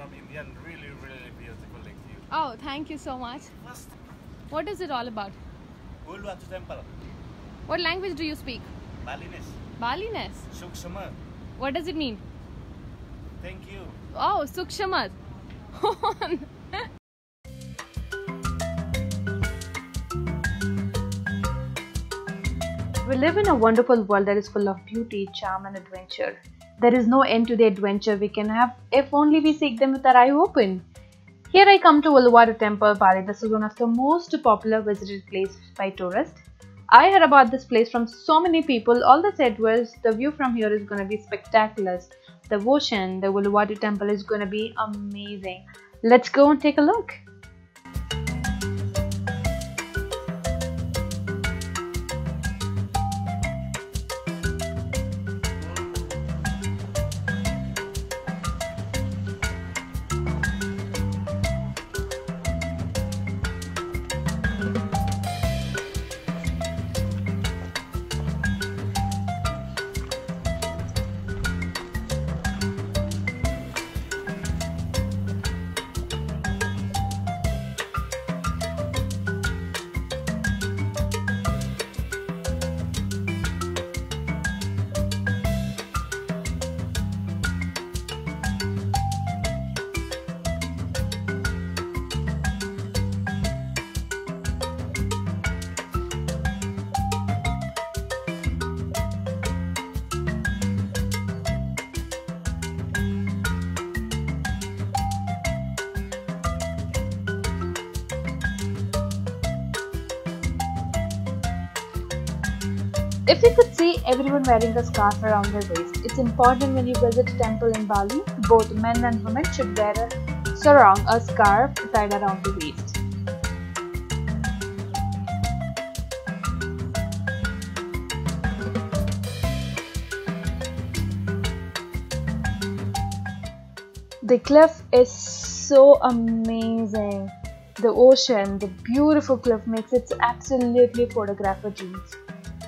from India. Really, really beautiful lake view. Oh, thank you so much. What is it all about? Uluwatu Temple. What language do you speak? Balinese. Balinese. Sukshamat. What does it mean? Thank you. Oh, sukshamat. We live in a wonderful world that is full of beauty, charm and adventure. There is no end to the adventure we can have if only we seek them with our eye open. Here I come to Uluwatu Temple, Bali. This is one of the most popular visited places by tourists. I heard about this place from so many people. All that said was the view from here is going to be spectacular. The ocean, the Uluwatu Temple is going to be amazing. Let's go and take a look. If you could see everyone wearing a scarf around their waist, it's important when you visit a temple in Bali, both men and women should wear a sarong, a scarf tied around the waist. The cliff is so amazing. The ocean, the beautiful cliff makes it absolutely photographic dreams.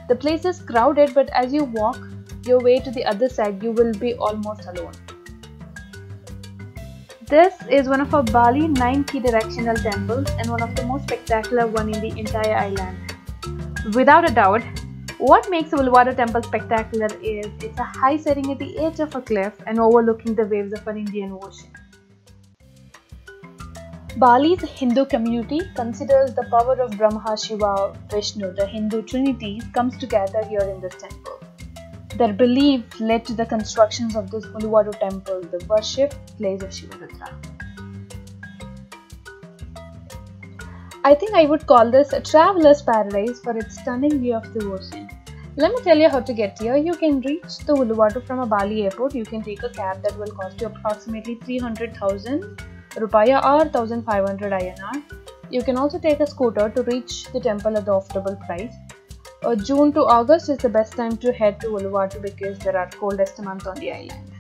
The place is crowded, but as you walk your way to the other side, you will be almost alone. This is one of our Bali 9 key directional temples and one of the most spectacular one in the entire island. Without a doubt, what makes the Uluwatu Temple spectacular is it's a high setting at the edge of a cliff and overlooking the waves of an Indian Ocean. Bali's Hindu community considers the power of Brahma, Shiva, Vishnu, the Hindu trinity, comes together here in this temple. Their belief led to the constructions of this Uluwatu Temple, the worship place of Shiva Rudra. I think I would call this a traveler's paradise for its stunning view of the ocean. Let me tell you how to get here. You can reach the Uluwatu from a Bali airport. You can take a cab that will cost you approximately 300,000 Rupiah or 1500 INR. You can also take a scooter to reach the temple at the affordable price. June to August is the best time to head to Uluwatu because there are coldest months on the island.